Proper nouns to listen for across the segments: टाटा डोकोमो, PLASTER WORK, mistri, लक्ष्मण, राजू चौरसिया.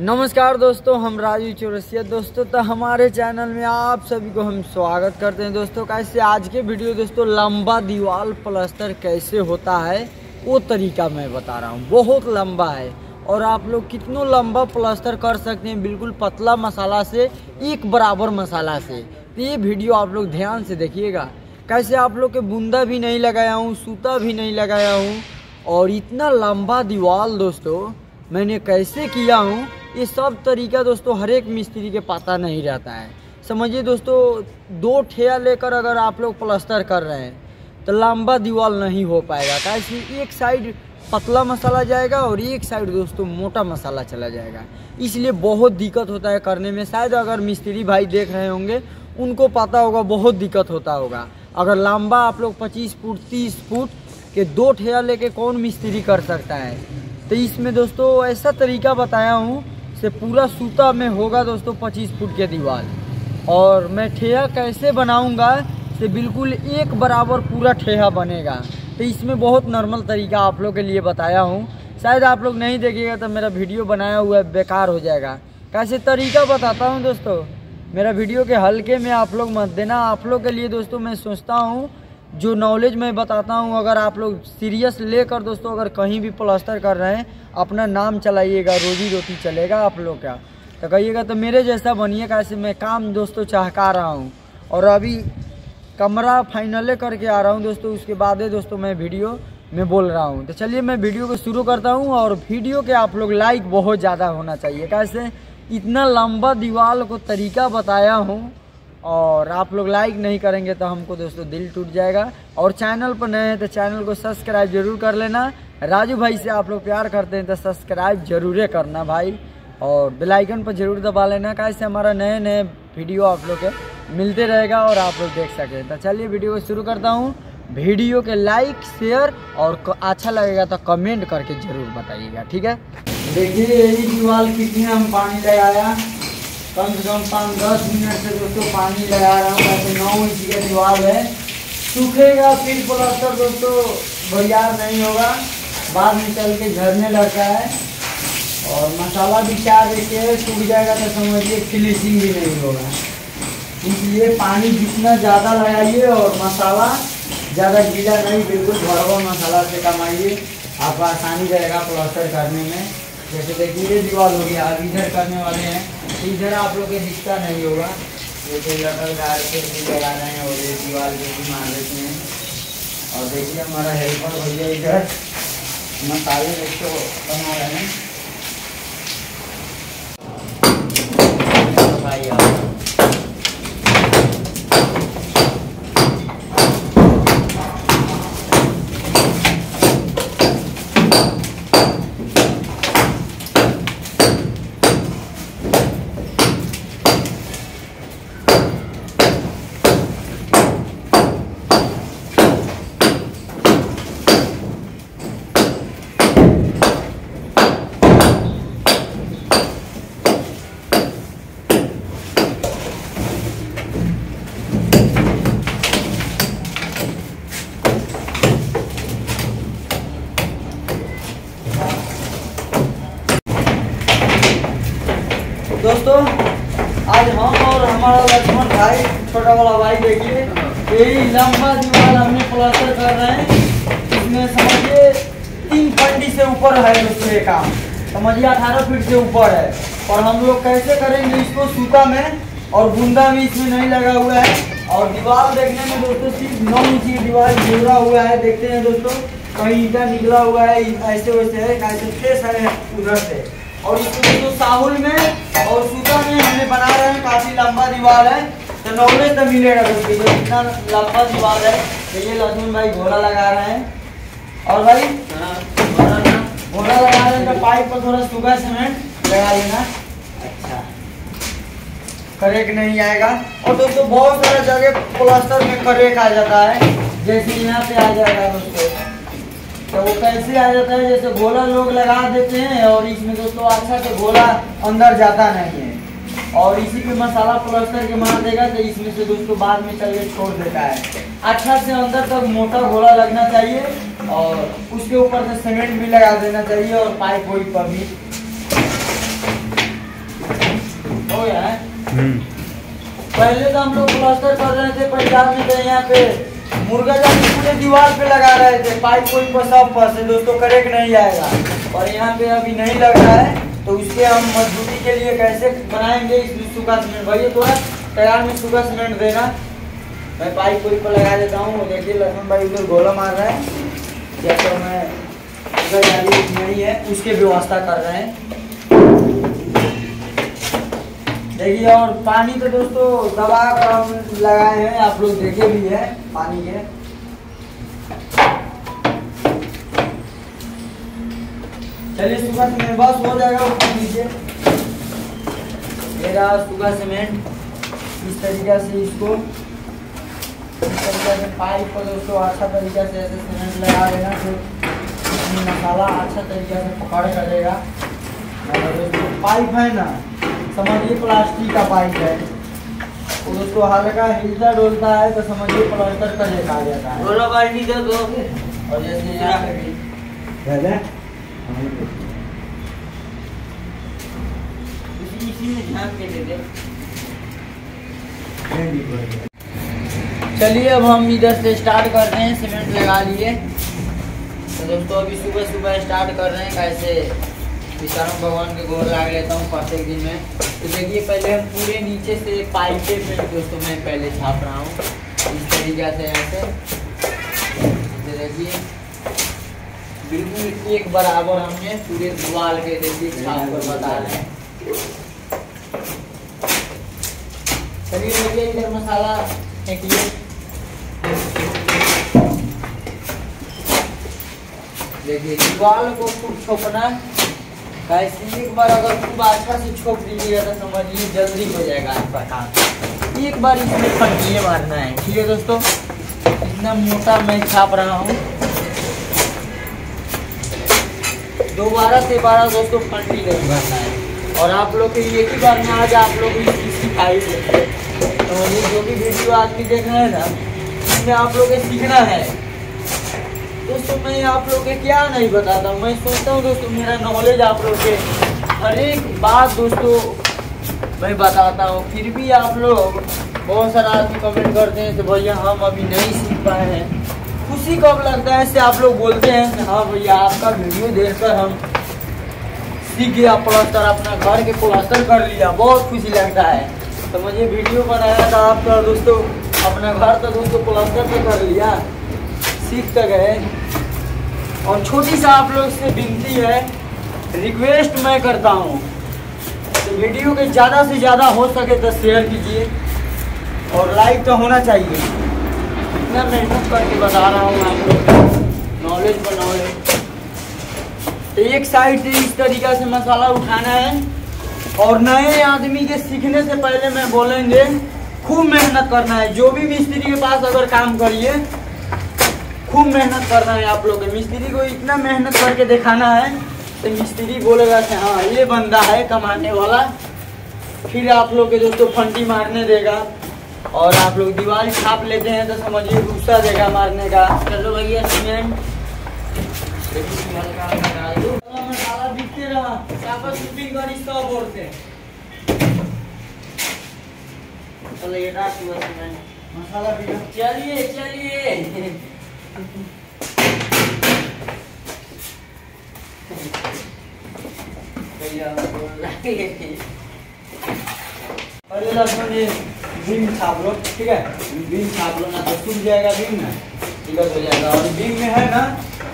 नमस्कार दोस्तों, हम राजू चौरसिया। दोस्तों तो हमारे चैनल में आप सभी को हम स्वागत करते हैं। दोस्तों कैसे आज के वीडियो दोस्तों लंबा दीवार प्लास्टर कैसे होता है वो तरीका मैं बता रहा हूँ। बहुत लंबा है और आप लोग कितना लंबा प्लास्टर कर सकते हैं बिल्कुल पतला मसाला से, एक बराबर मसाला से। तो ये वीडियो आप लोग ध्यान से देखिएगा। कैसे आप लोग के बूंदा भी नहीं लगाया हूँ, सूता भी नहीं लगाया हूँ और इतना लंबा दीवार दोस्तों मैंने कैसे किया हूँ, ये सब तरीका दोस्तों हर एक मिस्त्री के पता नहीं रहता है। समझिए दोस्तों, दो ठेया लेकर अगर आप लोग प्लास्टर कर रहे हैं तो लंबा दीवार नहीं हो पाएगा। कैसे एक साइड पतला मसाला जाएगा और एक साइड दोस्तों मोटा मसाला चला जाएगा, इसलिए बहुत दिक्कत होता है करने में। शायद अगर मिस्त्री भाई देख रहे होंगे उनको पता होगा, बहुत दिक्कत होता होगा। अगर लंबा आप लोग 25 फुट 30 फुट के दो ठेया लेके कौन मिस्त्री कर सकता है। तो इसमें दोस्तों ऐसा तरीका बताया हूँ से पूरा सूता में होगा दोस्तों 25 फुट के दीवार, और मैं ठेया कैसे बनाऊँगा से बिल्कुल एक बराबर पूरा ठेया बनेगा। तो इसमें बहुत नॉर्मल तरीका आप लोग के लिए बताया हूँ। शायद आप लोग नहीं देखिएगा तो मेरा वीडियो बनाया हुआ है बेकार हो जाएगा। कैसे तरीका बताता हूँ दोस्तों, मेरा वीडियो के हल्के में आप लोग मत देना। आप लोग के लिए दोस्तों मैं सोचता हूँ जो नॉलेज मैं बताता हूँ, अगर आप लोग सीरियस लेकर दोस्तों अगर कहीं भी प्लास्टर कर रहे हैं अपना नाम चलाइएगा, रोजी रोटी चलेगा आप लोग का। तो कहिएगा तो मेरे जैसा बनिए। कैसे मैं काम दोस्तों चाहका रहा हूँ और अभी कमरा फाइनल करके आ रहा हूँ दोस्तों, उसके बाद ही दोस्तों मैं वीडियो में बोल रहा हूँ। तो चलिए मैं वीडियो को शुरू करता हूँ। और वीडियो के आप लोग लाइक बहुत ज़्यादा होना चाहिए। कैसे इतना लंबा दीवार को तरीका बताया हूँ और आप लोग लाइक नहीं करेंगे तो हमको दोस्तों दिल टूट जाएगा। और चैनल पर नए हैं तो चैनल को सब्सक्राइब जरूर कर लेना। राजू भाई से आप लोग प्यार करते हैं तो सब्सक्राइब जरूर करना भाई, और बेल आइकन पर जरूर दबा लेना। कैसे हमारा नए नए वीडियो आप लोग मिलते रहेगा और आप लोग देख सकें। तो चलिए वीडियो को शुरू करता हूँ। वीडियो के लाइक शेयर और अच्छा लगेगा तो कमेंट करके जरूर बताइएगा, ठीक है। देखिए यही दीवार कितनी हम पानी लगाया, कम से कम 5-10 मिनट से दोस्तों पानी लगा रहा हूँ। ऐसे 9 इंच की दीवार है, सूखेगा फिर प्लास्टर दोस्तों भैयार नहीं होगा, बाद में चल के झरने लगता है। और मसाला भी क्या देखिए सूख जाएगा तो समझिए फिनिशिंग भी नहीं होगा, इसलिए पानी जितना ज़्यादा लगाइए और मसाला ज़्यादा गीला नहीं, बिल्कुल भरवा मसाला से कमाइए। आपको आसानी रहेगा प्लास्टर करने में। जैसे देखिए दीवार हो गया, अब इधर करने वाले हैं, इधर आप लोग के दिखता नहीं होगा। जैसे लकड़ गाड़ के लगा रहे हैं और ये दीवार जैसे मार देते हैं। और देखिए हमारा हेल्पर भैया इधर मसाले इसको बना रहे हैं। दोस्तों आज हम और हमारा लक्ष्मण भाई, छोटा वाला भाई, देखिए यही लंबा दीवार हमने प्लास्टर कर रहे हैं। इसमें समझिए 3 फंडी से ऊपर है दोस्तों, ये काम समझिए 18 फीट से ऊपर है। और हम लोग कैसे करेंगे इसको, सूखा में और बूंदा में इसमें नहीं लगा हुआ है। और दीवार देखने में दोस्तों सिर्फ 9 इंच की दीवार जुड़ा हुआ है। देखते हैं दोस्तों कहीं ईटा निकला हुआ है, ऐसे वैसे है, कैसे फ्रेश है उधर से। और इसको तो साहुल में और सूता में हमने बना रहे हैं। काफ़ी लंबा दीवार है तो नॉलेज तो मिलेगा दोस्तों, तो इतना लंबा दीवार है। तो ये लक्ष्मण भाई घोड़ा लगा रहे हैं। और भाई घोड़ा लगा रहे हैं तो पाइप पर थोड़ा सूखा सीमेंट लगा लेना, अच्छा करेक नहीं आएगा। और दोस्तों बहुत सारा जगह प्लास्टर में करेक आ जाता है, जैसे यहाँ पे आ जाएगा दोस्तों। तो वो कैसे आ जाता है, जैसे गोला लोग लगा देते हैं और इसमें दोस्तों अच्छा से गोला अंदर जाता नहीं है और इसी पे मसाला प्लास्टर के मार देगा। तो इसमें से दोस्तों बाद में चल के छोड़ देता है। अच्छा से अंदर तक मोटा गोला लगना चाहिए और उसके ऊपर से सीमेंट भी लगा देना चाहिए और पाइप वाइप पर भी। हुआ है। पहले तो हम लोग प्लास्टर कर रहे थे पंजाब में, गए यहाँ पे मुर्गा जाली पूरे दीवार पे लगा रहे थे, पाइप कोई फंसे दोस्तों करेक्ट नहीं आएगा, और यहाँ पे अभी नहीं लग रहा है तो उसके हम मजबूती के लिए कैसे बनाएंगे इस सूखा सीमेंट। भैया थोड़ा तैयार में सूखा सीमेंट देना, मैं पाइप कोई पर लगा देता हूँ। देखिए लक्ष्मण भाई उधर गोला मार रहा है, जैसे मैं उधर जाली नहीं है उसके व्यवस्था कर रहे हैं। देखिए और पानी तो दोस्तों दबा कर हम लगाए हैं, आप लोग देखे भी है पानी के। चलिए सूखा सीमेंट बस हो जाएगा उसके नीचे मेरा सूखा सीमेंट। इस तरीका से इसको इस तरीका से पाइप को दोस्तों अच्छा तरीका से ऐसे सीमेंट लगा देना, फिर मसाला अच्छा तरीका से पकड़ करेगा। दोस्तों पाइप है ना, समझिए प्लास्टिक का पाइप है, और उसको हल्का हिलता डोलता है तो समझिए प्लास्टर का देखा जाता है। बोलो बाल्टी दे दो। और जैसे इसी में झांक के दे दे। चलिए अब हम इधर से स्टार्ट कर रहे हैं, सीमेंट लगा लिए। तो दोस्तों अभी सुबह सुबह स्टार्ट कर रहे हैं, कैसे विष्णु भगवान के गोल लगा लेता हूँ प्रत्येक दिन में। तो देखिए पहले हम पूरे नीचे से पाइपे पे दोस्तों मैं पहले छाप रहा हूँ इस तरीके से, ऐसे देखिए बिल्कुल एक बराबर हमने पूरे दीवार के देखिए छाप कर बता रहे हैं। चलिए देखिए इधर मसाला फेंकिए, देखिए दीवार को खूब छोपना ऐसे। एक बार अगर खूब अच्छा से छोप दीजिएगा तो समझिए जल्दी हो जाएगा आपका काम। एक बार इसमें फटकिए मारना है, ठीक है दोस्तों। इतना मोटा मैं छाप रहा हूँ, 12 से 12 दोस्तों फटकी नहीं भरना है। और आप लोग के एक ही बार में आज आप लोग सिखाई देते, तो ये जो भी वीडियो आदमी देख रहे हैं ना इसमें आप लोग सीखना है। दोस्तों मैं आप लोग के क्या नहीं बताता हूँ, मैं सोचता हूँ दोस्तों मेरा नॉलेज आप लोग के हर एक बात दोस्तों मैं बताता हूँ, फिर भी आप लोग बहुत सारा आदमी कमेंट करते हैं तो भैया हम अभी नहीं सीख पाए हैं। खुशी कब लगता है इससे आप लोग बोलते हैं हाँ भैया आपका वीडियो देखकर हम सीख गया प्लास्टर, अपना घर के प्लास्टर कर लिया, बहुत खुशी लगता है। तो मुझे वीडियो बनाया था आपका दोस्तों, अपना घर तो दोस्तों प्लास्टर तो कर लिया, सीख तो गए। और छोटी सा आप लोग से विनती है, रिक्वेस्ट मैं करता हूँ तो वीडियो के ज़्यादा से ज़्यादा हो सके तो शेयर कीजिए, और लाइक तो होना चाहिए। इतना मेहनत करके बता रहा हूँ आप लोग नॉलेज बनाओ। एक साइड से इस तरीका से मसाला उठाना है, और नए आदमी के सीखने से पहले मैं बोलेंगे खूब मेहनत करना है। जो भी मिस्त्री के पास अगर काम करिए खूब मेहनत करना है आप लोग, मिस्त्री को इतना मेहनत करके दिखाना है तो मिस्त्री बोलेगा कि हाँ ये बंदा है कमाने वाला, फिर आप लोग के दोस्तों फंटी मारने देगा। और आप लोग दीवार छाप लेते हैं तो समझिए गुस्सा देगा मारने का। चलो भैया सीमेंट मसाला बिकते रहा, मसाला चलिए चलिए बीम छाप लो, ठीक है। बीम छाप लो ना तो सूख जाएगा, बीम ना दिक्कत हो जाएगा। और बीम में है ना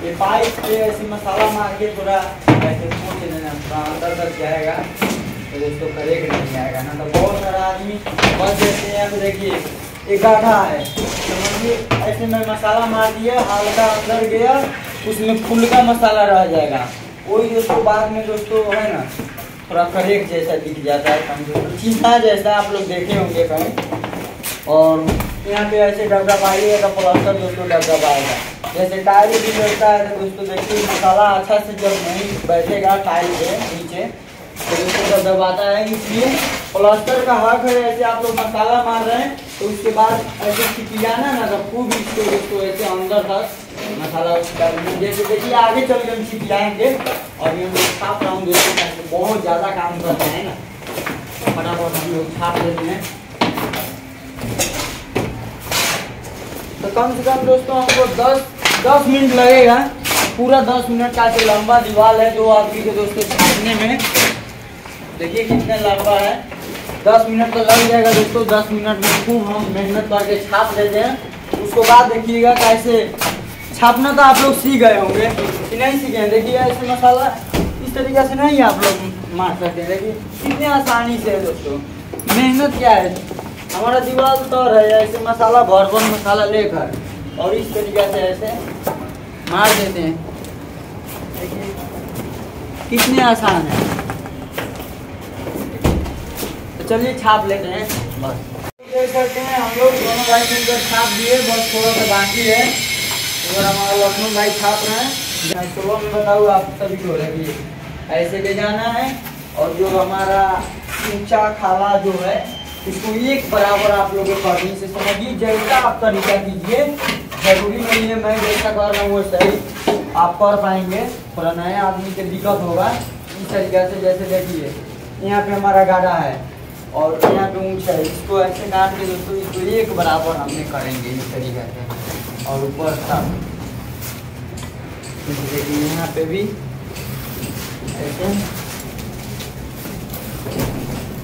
ये पाइप पे ऐसे मसाला मार के थोड़ा ऐसे पोंछ देना, थोड़ा अंदर तक जाएगा तो दोस्तों करेक्ट नहीं आएगा ना। तो बहुत सारा आदमी बस देते हैं, तो देखिए एक गाढ़ा है समझिए, ऐसे मैं मसाला मार दिया हल्का अंदर गया उसमें फूल का मसाला रह जाएगा, वही दोस्तों बाद में दोस्तों है ना थोड़ा करेक्ट जैसा दिख जाता है, चीता जैसा आप लोग देखे होंगे कहीं। और यहाँ पे ऐसे डबरा पाइएगा तो प्लास्टर दोस्तों डबरा पाएगा, जैसे टाइल भी लगता है तो दोस्तों देखिए मसाला अच्छा से जब नहीं बैठेगा टाइल के नीचे तो दबाता है। इसलिए प्लास्टर का हक है, ऐसे आप लोग मसाला मार रहे हैं तो उसके बाद ऐसे छिपियाना ना तो खूब इसको दोस्तों ऐसे अंदर तक मसाला उसका जैसे देखिए आगे चल के हम छिपियाएंगे। और ये मैं छाप रहा हूँ दोस्तों, बहुत ज़्यादा काम करते हैं ना फटाफट, हम उठा लेते हैं। तो कम से कम दोस्तों हमको 10 मिनट लगेगा, पूरा 10 मिनट का जो लंबा दीवार है जो आदमी के दोस्तों छाटने में, देखिए कितना लंबा है, 10 मिनट तो लग जाएगा दोस्तों। 10 मिनट में खूब हम मेहनत करके छाप लेते हैं। उसके बाद देखिएगा कैसे छापना तो आप लोग सीख गए होंगे कि नहीं सीखे हैं। देखिए ऐसे मसाला इस तरीके से नहीं आप लोग मार सकते हैं, देखिए कितने आसानी से है दोस्तों। मेहनत क्या है, हमारा दीवार तौर है, ऐसे मसाला भरपूर मसाला लेकर और इस तरीके से ऐसे मार देते हैं, देखिए कितने आसान है। तो चलिए छाप लेते हैं। बस देख सकते हैं हम लोग दोनों भाई मिलकर छाप दिए, बस थोड़ा सा बाकी है। अगर हमारा लक्ष्मण भाई छाप रहे हैं, सुबह में बताऊँ आप सभी को लगी ऐसे ले जाना है, और जो हमारा ऊंचा खाला जो है इसको एक बराबर आप लोगों को करनी से समझिए, जैसा आप तरीका कीजिए, जरूरी नहीं है मैं जैसा कर रहा हूँ वो सही आप कर पाएंगे, थोड़ा नया आदमी के दिक्कत होगा। इस तरीके से जैसे देखिए यहाँ पे हमारा गाढ़ा है और यहाँ पे ऊंचा है, इसको ऐसे काट के दोस्तों इसको एक बराबर हमने करेंगे इस तरीके से, और ऊपर साफ देखिए यहाँ पे भी ऐसे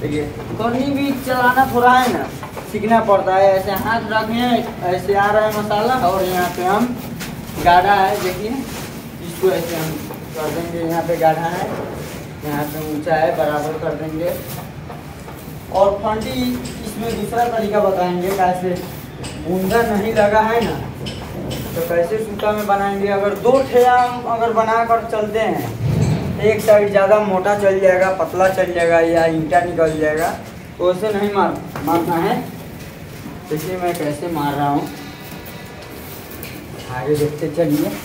करनी भी चलाना थोड़ा है ना, सीखना पड़ता है। ऐसे हाथ रखें, ऐसे आ रहा है मसाला, और यहाँ पे हम गाढ़ा है, देखिए इसको ऐसे हम कर देंगे, यहाँ पे गाढ़ा है, यहाँ पे ऊंचा है, बराबर कर देंगे। और फंटी इसमें दूसरा तरीका बताएंगे, कैसे बूंदा नहीं लगा है ना तो कैसे सूखा में बनाएंगे। अगर दो ठेया अगर बना कर चलते हैं, एक साइड ज़्यादा मोटा चल जाएगा, पतला चल जाएगा या ईंटा निकल जाएगा, तो उसे नहीं मारना है। देखिए मैं कैसे मार रहा हूँ, आगे देखते चलिए।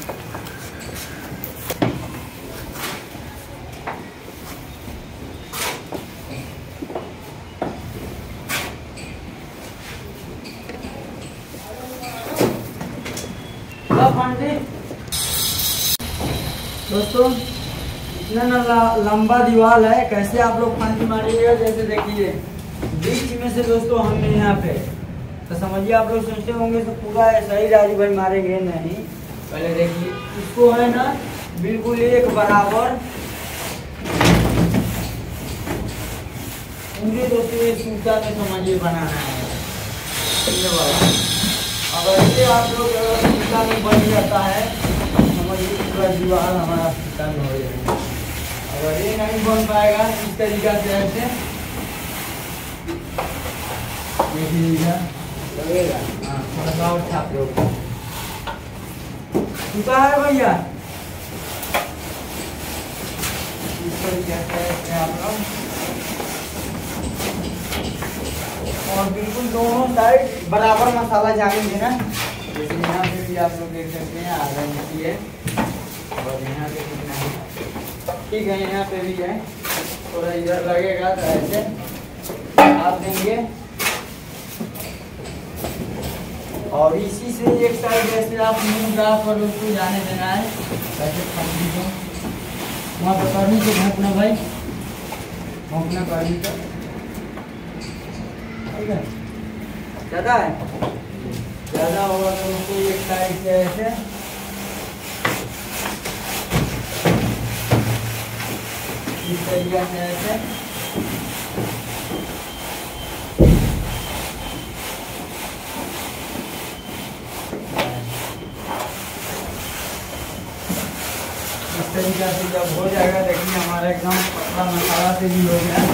दोस्तों लंबा दीवार है, कैसे आप लोग फंटी मारेंगे, जैसे देखिए बीच में से दोस्तों हमने यहाँ पे, तो समझिए आप लोग सोचते होंगे तो पूरा ऐसा ही राजू भाई मारेंगे, नहीं, पहले देखिए इसको है ना बिल्कुल एक बराबर पूरे दोस्तों ये सूखा में समझिए बनाना है। अगर ऐसे आप लोग सूखा में बन जाता है समझिए पूरा दीवार हमारा सूखा में हो जाएगा। अगर ये नहीं बन पाएगा इस तरीका से ऐसे लगेगा, थोड़ा सा और छाप लो, सूखा है भैया, इस तरीके से आप लोग, और बिल्कुल दोनों साइड बराबर मसाला जाएंगे ना। लेकिन यहाँ पे भी आप लोग देख सकते हैं आधा मिट्टी है, और यहाँ पे कितना है, ठीक है, यहाँ पे भी है, थोड़ा इधर लगेगा तो ऐसे आप देंगे, और इसी से एक साइड जैसे आप मुँह डाल पर उसको जाने देना है, वैसे फंडी को वहाँ पर करनी को भोंकना, भाई भोंकना करनी को, ठीक है, ज़्यादा है, ज़्यादा होगा तो उसको एक साइड से ऐसे इस तरीके से ऐसे, इस तरीके से जब हो जाएगा देखिए हमारा एकदम पतला मसाला से भी हो गया।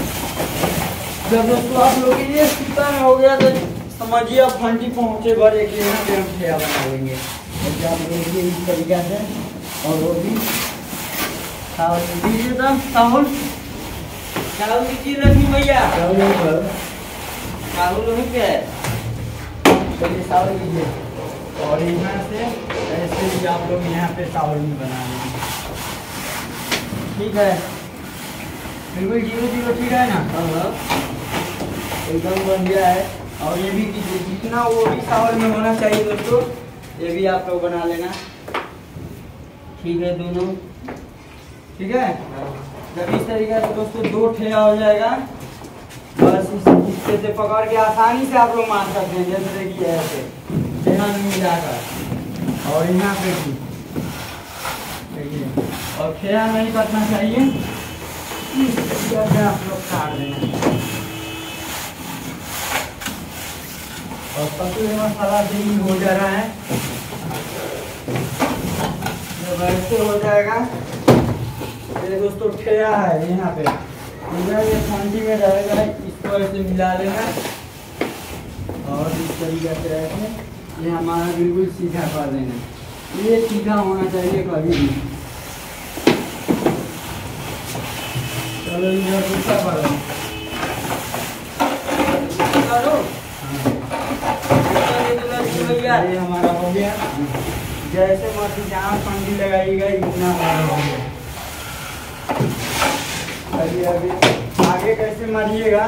जब दोस्तों आप लोग ये सूखा में हो गया तो समझिए आप फंडी पहुँचे भर एक यहाँ पे हम ठेया बना लेंगे, तो आप देखिए इस तरीके से, और वो भी चावल दीजिए, चावल चावल दीजिए लक्ष्मी भैया, चावल चावल वहीं पे है, चलिए चावल दीजिए, और यहाँ से ऐसे भी आप लोग यहाँ पे चावल भी बना लेंगे, ठीक है, बिल्कुल जीरो जीरो, ठीक है ना, एकदम बन गया है। और ये भी कीजिए जितना वो भी चावल में होना चाहिए दोस्तों, ये भी आप लोग बना लेना, ठीक है, दोनों ठीक है। जब इस तरीके से दोस्तों दो ठेला हो जाएगा बस इससे पकड़ के आसानी से आप लोग मार सकते हैं, जैसे देखिए ऐसे यहाँ मिलाकर और यहाँ पे भी देखिए, और खेला नहीं करना चाहिए, आप लोग काट देना। और पतले मसाला भी हो जा रहा है, जब ऐसे हो जाएगा दोस्तों ठेरा है यहाँ पे, ये ठंडी में रहेगा, इसको ऐसे मिला लेना और इस तरीके से रखे, ये हमारा बिल्कुल सीधा कर देना, ये सीधा होना चाहिए कभी भी। चलो ये दूसरा कर दो, ये हमारा हो गया, जैसे मर्जी जहाँ ठंडी लगाइएगा इतना हमारा हो गया। अभी अभी आगे कैसे मारिएगा,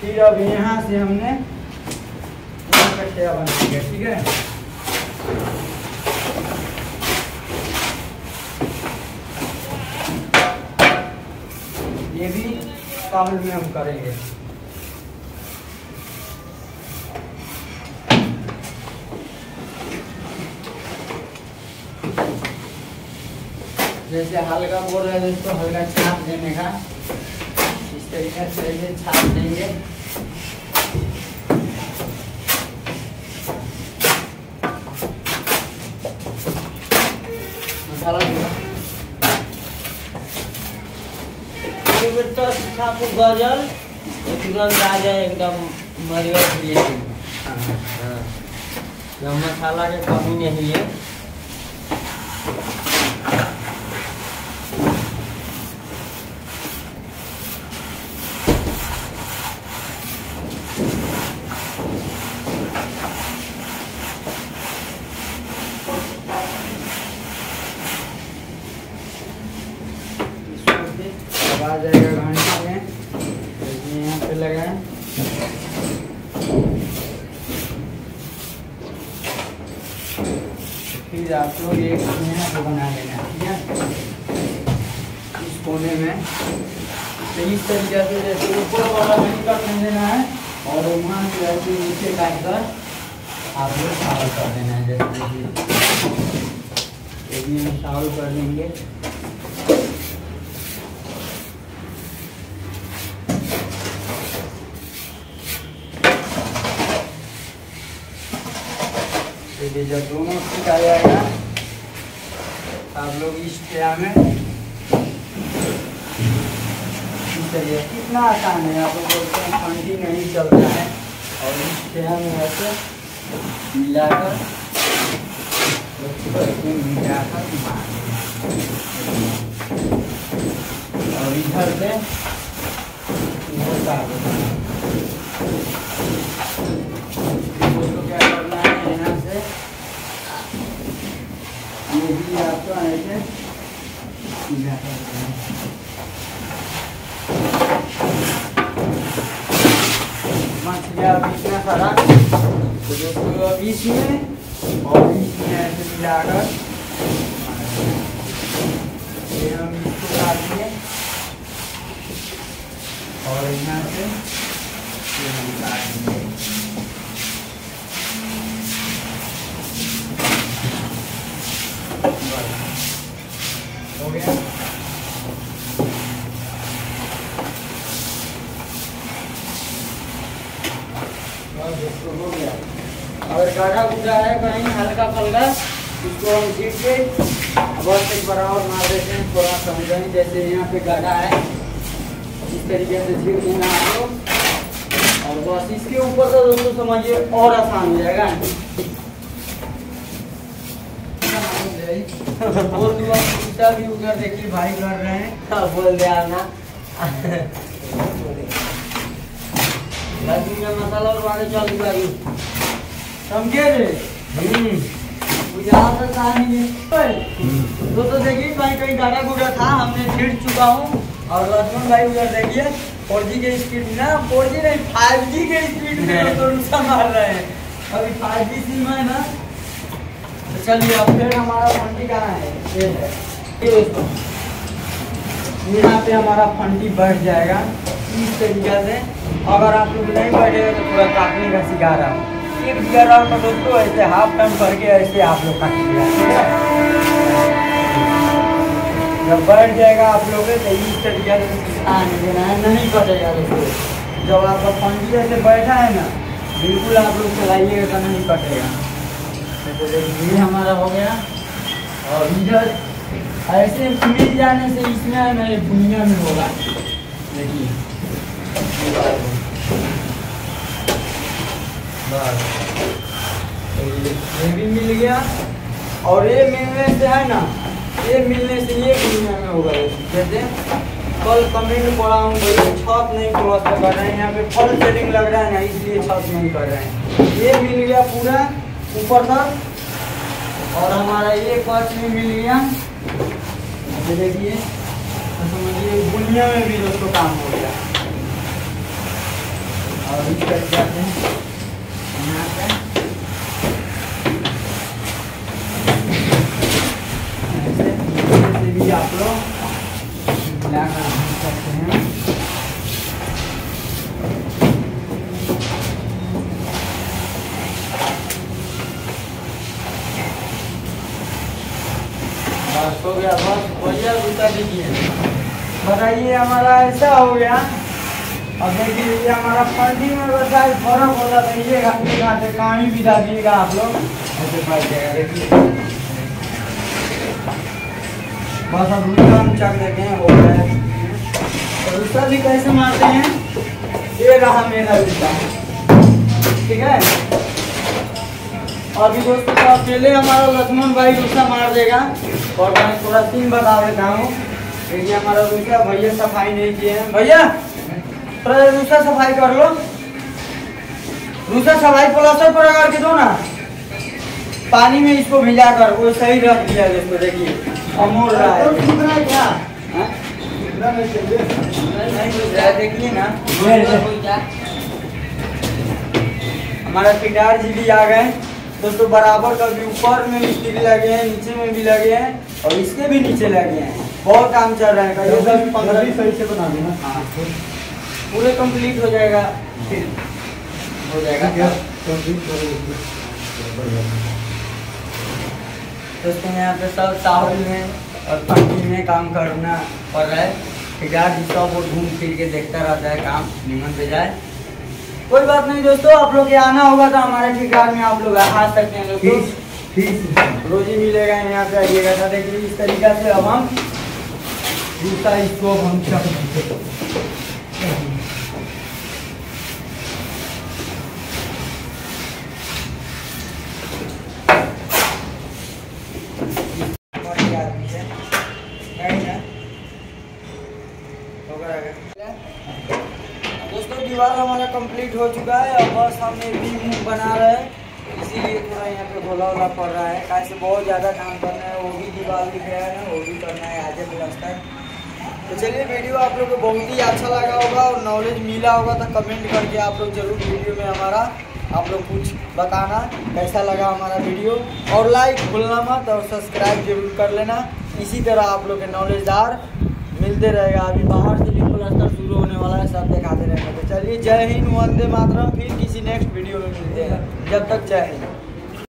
फिर अब यहाँ से हमने कट्टिया बनाएंगे, ठीक है। ये भी काबुल में हम करेंगे। जैसे हल्का बोल रहा है दोस्तों, हल्का छाप देने का, इस तरीके से ये छाप देंगे। मसाला बेटा छापू गजल तुरंत आ जाए एकदम मरिया लिए। हाँ, मसाला के कमी नहीं है। आ जाएगा घंटा में, यहाँ पे लगाएं, फिर आप लोग एक यहाँ पे बना लेना, ठीक है, इस कोने में। तो इस तरीके से जैसे ऊपर वाला नहीं कर देना है, और वहाँ से ऐसे नीचे काट कर आप लोग चावल कर देना है, जैसे ये चावल कर देंगे। ये जब दोनों ठीक आ जाएगा, आप लोग इस ट्रे में चलिए, कितना आसान है, आप लोग बोलते हैं ठंडी नहीं चलता है। और इस ट्रे में ऐसे मिलाकर और इधर से क्या करना है, यहाँ से ये भी आपको ऐसे सीधा कर देना है। अब इतना सारा तो दोस्तों, अब इसमें और इसमें ऐसे मिलाकर फिर हम इसको काटिए और यहाँ से हम काटेंगे। हो गया, हो गया। अगर गाढ़ा गुजा है कहीं हल्का फल्का, इसको हम खींच के बस एक बराबर मार देते हैं, थोड़ा समझाएं। जैसे यहाँ पे गाढ़ा है, इस तरीके से झील देना आपको, और बस इसके ऊपर से दोस्तों समझिए और आसान हो जाएगा। बोल दूसरा भी उधर देखिए भाई कर रहे हैं, बोल दिया ना। मसाला और वाले चालू कर समझे रे, तो देखिए भाई कहीं गाना गुड़ा था, हमने छिड़ चुका हूँ। और लक्ष्मण भाई उधर देखिए 4G के स्पीड में, 4G नहीं 5G के स्पीड में तो मार रहे हैं, अभी 5G सिम है ना। चलिए अब फिर हमारा फंडी कहाँ है, ये है दोस्तों, यहाँ पे हमारा फंडी बैठ जाएगा। इस तरीके से। अगर आप लोग नहीं बैठेगा तो पूरा काटने का सिखा रहा हूँ। एक जगह में दोस्तों ऐसे हाफ टर्न करके ऐसे आप लोग काटिएगा, ठीक है। जब बैठ जाएगा आप लोग तो इस तरीके से आने देना है, नहीं कटेगा दोस्तों। जब आपका पंजी जैसे बैठा है ना, बिल्कुल आप लोग चलाइएगा तो नहीं कटेगा। तो ये हमारा हो गया। और इधर ऐसे मिल जाने से इसमें मेरे भुनिया में होगा, देखिए बस ये भी मिल गया। और ये मिलने से है ना, ये मिलने से ये भुनिया में होगा। जैसे कल कमेंट पड़ा हूँ छत नहीं क्रॉस कर रहे हैं, यहाँ पे फल सेटिंग लग रहा है ना, इसलिए छत नहीं कर रहे हैं। ये मिल गया पूरा ऊपर तक। और हमारा ये कॉच में मिल गया, देखिए तो समझिए बुनिया में भी दोस्तों काम हो गया। और इस कट जाते हैं यहाँ पे ऐसे भी आप लोग क्या काम करते हैं। हो गया बस, बढ़िया जूता दीजिए। बताइए हमारा ऐसा हो गया। अब देखिए ये हमारा फंडी में बता फर्क होता रहिएगा, से कहानी भी दिएगा आप लोग ऐसे बैठ जाएगा। देखिए बस अब रूसा हम चक देखे हो गया है। रूसा भी कैसे मारते हैं, ये रहा मेरा रूसा, ठीक है। और भी दोस्तों तो अकेले हमारा लक्ष्मण भाई गुस्सा मार देगा। और मैं थोड़ा सीन बता देता हूँ, क्योंकि हमारा दूसरा भैया सफाई नहीं किए हैं। भैया थोड़ा दूसरा सफाई कर लो, दूसरा सफाई प्लास्टर पर लगा के दो ना, पानी में इसको भिजा कर वो सही रख दिया जिसको। देखिए अमोल रहा है क्या, देखिए ना हमारा किटार जी भी आ गए दोस्तों। बराबर का भी ऊपर में मिस्त्री लगे हैं, नीचे में भी लगे हैं, और इसके भी नीचे लगे हैं। बहुत काम चल रहा है, ये सब 15 सही से बना देना। हाँ पूरे कंप्लीट हो जाएगा, फिर हो जाएगा क्या कंप्लीट हो जाएगा दोस्तों। यहाँ पे सब साहुल में और पानी में काम करना पड़ रहा है। फिर जिसका वो घूम फिर के देखता रहता है, काम निमन पे जाए। कोई बात नहीं दोस्तों, आप लोग के आना होगा तो हमारे ठिकान में आप लोग आ सकते हैं दोस्तों, रोज ही मिलेगा यहाँ पे, आइएगा। था देखिए इस तरीका से अब हम दूसरा इसको हम दीवार हमारा कंप्लीट हो चुका है। और बस हम एक भी मुँह बना रहे हैं, इसीलिए थोड़ा यहाँ पे घोला वोला पड़ रहा है। कैसे बहुत ज़्यादा काम करना है, वो भी दीवार दिख रहा है ना, वो भी करना है आगे प्लास्टर। तो चलिए वीडियो आप लोग को बहुत ही अच्छा लगा होगा और नॉलेज मिला होगा, तो कमेंट करके आप लोग जरूर वीडियो में हमारा आप लोग कुछ बताना कैसा लगा हमारा वीडियो। और लाइक भूलना मत और सब्सक्राइब जरूर कर लेना। इसी तरह आप लोग के नॉलेजदार मिलते रहेगा। अभी बाहर से भी प्लास्टर शुरू होने वाला है, सब दिखाते रहेंगे। तो चलिए जय हिंद, वंदे मातरम। फिर किसी नेक्स्ट वीडियो में मिलते हैं, जब तक जय हिंद।